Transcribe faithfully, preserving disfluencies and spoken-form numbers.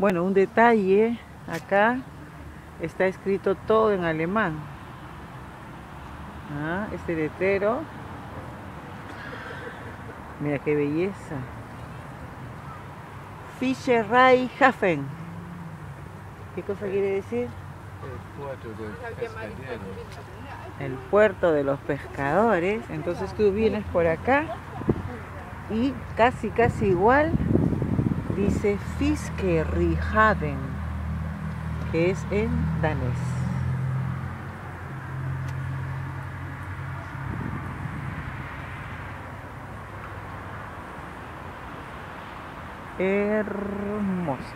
Bueno, un detalle, acá está escrito todo en alemán. Ah, este letrero. Mira qué belleza. Fischereihafen. ¿Qué cosa quiere decir? El puerto de los pescadores. El puerto de los pescadores. Entonces tú vienes por acá y casi casi igual dice Fiskerijaden, que es en danés. Hermoso.